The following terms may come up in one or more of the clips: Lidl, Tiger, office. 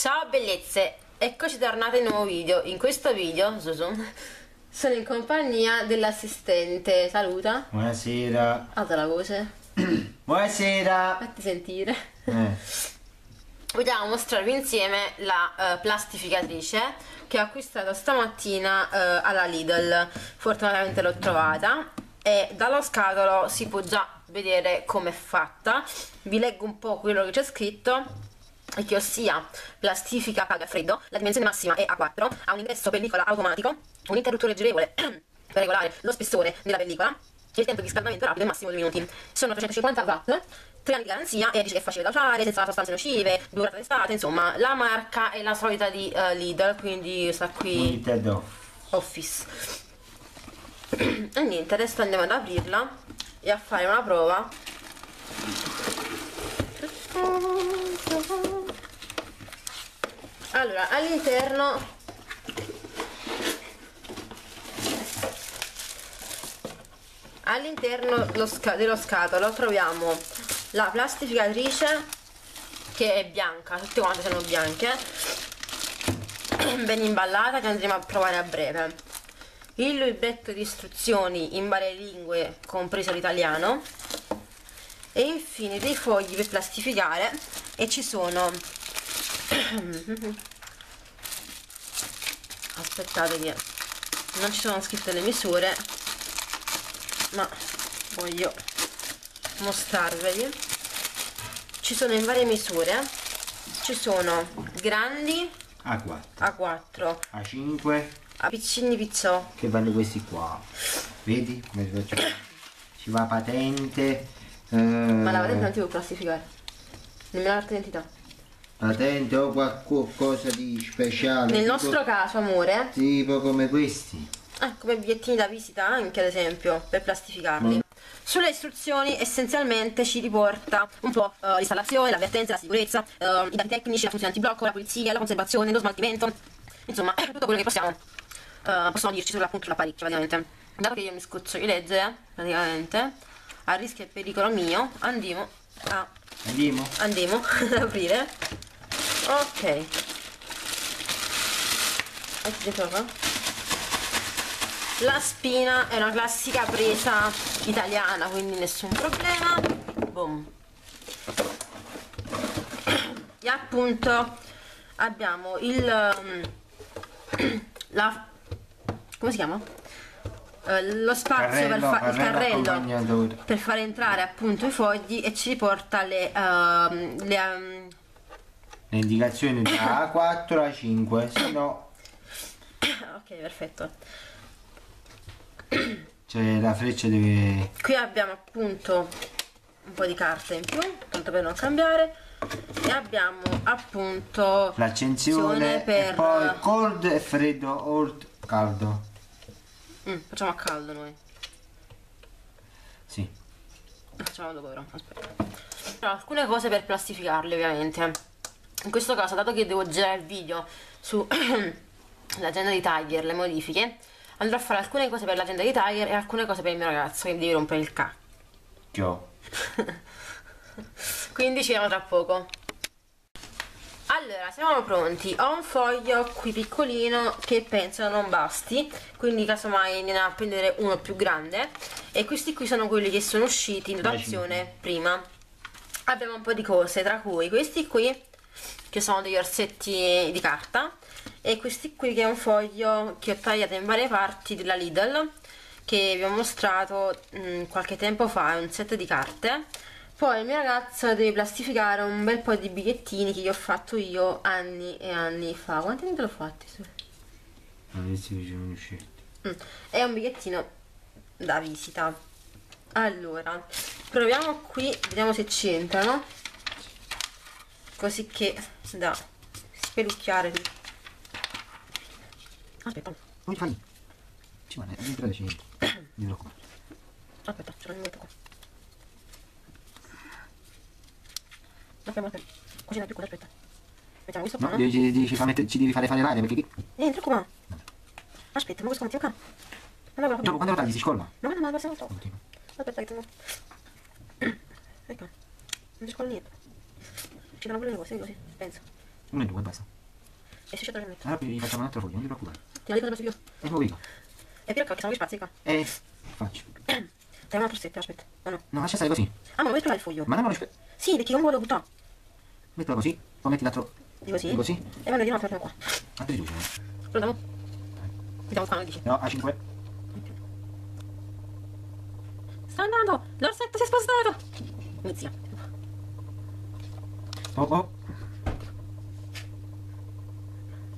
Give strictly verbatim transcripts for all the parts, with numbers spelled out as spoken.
Ciao bellezze, eccoci tornate in un nuovo video. In questo video sono in compagnia dell'assistente. Saluta. Buonasera. Alza la voce. Buonasera. Fatti sentire. Eh. Vogliamo mostrarvi insieme la uh, plastificatrice che ho acquistato stamattina uh, alla Lidl. Fortunatamente l'ho trovata e dallo scatolo si può già vedere com'è fatta. Vi leggo un po' quello che c'è scritto, che ossia plastifica calda a freddo, la dimensione massima è A quattro, ha un ingresso pellicola automatico, un interruttore girevole per regolare lo spessore della pellicola e il tempo di riscaldamento rapido è massimo due minuti. Sono trecentocinquanta watt, tre anni di garanzia e dice che è facile da usare, senza sostanze nocive, durata d'estate, insomma la marca è la solita di uh, Lidl, quindi sta qui Office. E niente, adesso andiamo ad aprirla e a fare una prova. Allora, all'interno all'interno dello scatolo troviamo la plastificatrice che è bianca, tutte quante sono bianche, ben imballata, che andremo a provare a breve. Il libretto di istruzioni in varie lingue, compreso l'italiano, e infine dei fogli per plastificare, e ci sono aspettate che non ci sono scritte le misure, ma voglio mostrarveli. Ci sono in varie misure, ci sono grandi A quattro, A quattro, A cinque, a piccini pizzò, che vanno questi qua, vedi come si faccio? Ci va patente. Eh, ma la patente non ti può plastificare, nemmeno la carta d'identità. Patente o qualcosa di speciale nel tipo, nostro caso amore, tipo come questi, eh, come bigliettini da visita anche ad esempio, per plastificarli. Ma... sulle istruzioni essenzialmente ci riporta un po' uh, l'installazione, l'avvertenza, la sicurezza, uh, i dati tecnici, la funzione antiblocco, la pulizia, la conservazione, lo smaltimento, insomma tutto quello che possiamo uh, possono dirci sull'appunto l'apparecchio praticamente. Dato che io mi scoccio di leggere praticamente, a rischio e pericolo mio, andiamo a andiamo. andiamo ad aprire. Ok, ecco qua. La spina è una classica presa italiana, quindi nessun problema. Boom. E appunto abbiamo il la come si chiama? lo spazio carrello, per, fa carrello, il carrello per fare entrare appunto i fogli, e ci riporta le, uh, le, um... le indicazioni da A quattro a A cinque, se no ok, perfetto. Cioè la freccia deve... qui abbiamo appunto un po' di carta in più, tanto per non cambiare, e abbiamo appunto l'accensione per... e poi cold e freddo o caldo. Mm, facciamo a caldo noi. Sì. Facciamo dopo però, aspetta. Allora, alcune cose per plastificarle ovviamente. In questo caso, dato che devo girare il video sull'agenda di Tiger, le modifiche, andrò a fare alcune cose per l'agenda di Tiger e alcune cose per il mio ragazzo, che mi devi rompere il cacchio. Quindi ci vediamo tra poco. Allora, siamo pronti. Ho un foglio qui piccolino che penso non basti, quindi casomai ne andiamo a prendere uno più grande, e questi qui sono quelli che sono usciti in dotazione prima. Abbiamo un po' di cose, tra cui questi qui che sono degli orsetti di carta, e questi qui che è un foglio che ho tagliato in varie parti della Lidl, che vi ho mostrato mh, qualche tempo fa, è un set di carte. Poi il mio ragazzo deve plastificare un bel po' di bigliettini che gli ho fatto io anni e anni fa. Quanti anni te l'ho fatti? Adesso diciamo usciti. È un bigliettino da visita. Allora, proviamo qui, vediamo se ci entrano, così che da spelucchiare. Aspetta, come ti fai? Ci vuole, entra, ci entra. Mi preoccupo. Aspetta, ce l'ho metto qua. Cucina più, aspetta. Mettiamo questo qua. No, no? Ci, ci, fa ci devi fare fare l'aria perché qui. Entra qua. Aspetta, ma questo non ti tocca. Allora, dopo quando lo tagli si scolla. No, no, ma lo troppo. Aspetta che te lo... ecco. Non si scolla niente. Ci danno pure le cose, così, penso. uno e due, basta. E se c'è tre metto? Allora vi facciamo un altro foglio, non ti preoccupare. Ti la dico da e lo dico. E più che sono gli spazi qua. E faccio. Dai una porsetta, aspetta. Oh, no. No, lascia stare così. Ah, ma metto là il foglio. Ma non rispetto. Sì, perché non volevo buttare. Mettila così, poi metti l'altro. Di così? Di così. E vanno di una ferma qua. A te giusto. Lo diamo. Mi dà un qua, dici. No, a cinque. Sta andando! L'orsetto si è spostato! Inizia. Oh oh.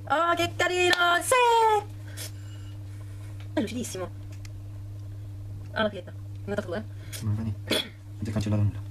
Oh, che carino! Sì! È lucidissimo. Ah, la pietra. Ne ho dato due. Non va niente. Non ti ho cancellato nulla.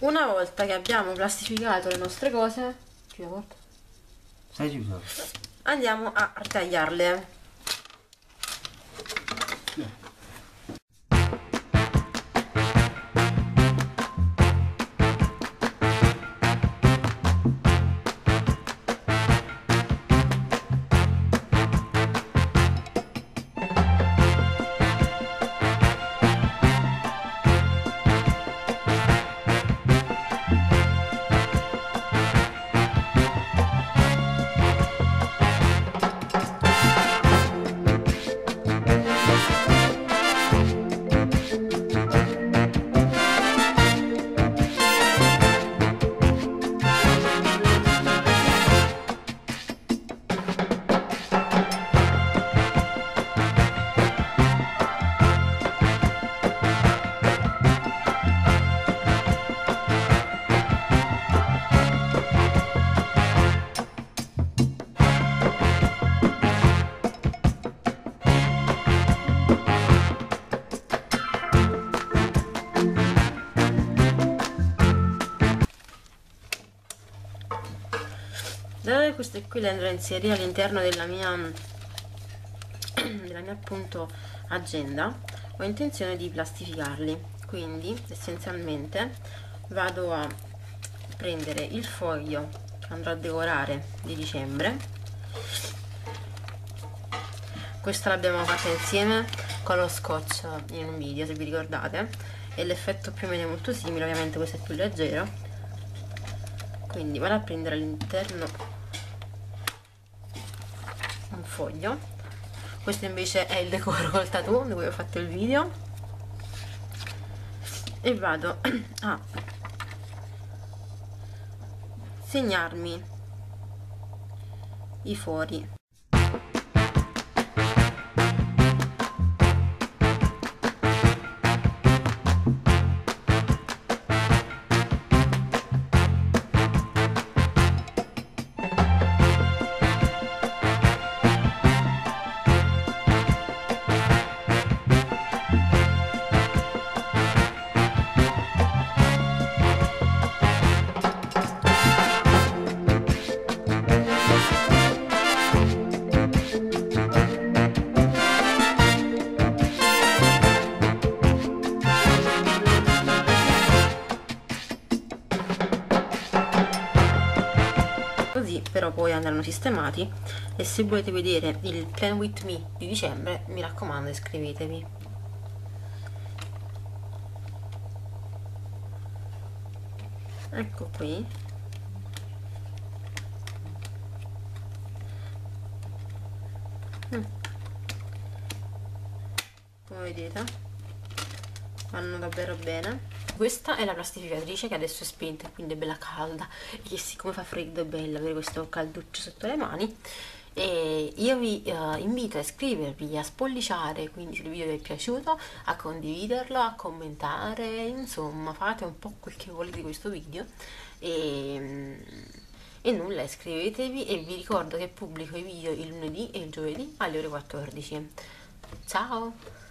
Una volta che abbiamo plastificato le nostre cose, chiudo la porta. Stai chiuso. Andiamo a tagliarle. Queste qui le andrò a inserire all'interno della mia della mia appunto agenda. Ho intenzione di plastificarli, quindi essenzialmente vado a prendere il foglio che andrò a decorare di dicembre. Questa l'abbiamo fatta insieme con lo scotch in un video, se vi ricordate, e l'effetto più o meno è molto simile, ovviamente questo è più leggero, quindi vado a prendere all'interno un foglio. Questo invece è il decoro col tattoo di cui ho fatto il video, e vado a segnarmi i fori. Però poi andranno sistemati, e se volete vedere il Plan With Me di dicembre, mi raccomando, iscrivetevi. Ecco qui. Come vedete, vanno davvero bene. Questa è la plastificatrice che adesso è spenta, quindi è bella calda, e siccome fa freddo è bello avere questo calduccio sotto le mani. E io vi uh, invito a iscrivervi, a spolliciare, quindi se il video vi è piaciuto, a condividerlo, a commentare, insomma fate un po' quel che volete di questo video. E, e nulla, iscrivetevi, e vi ricordo che pubblico i video il lunedì e il giovedì alle ore quattordici. Ciao!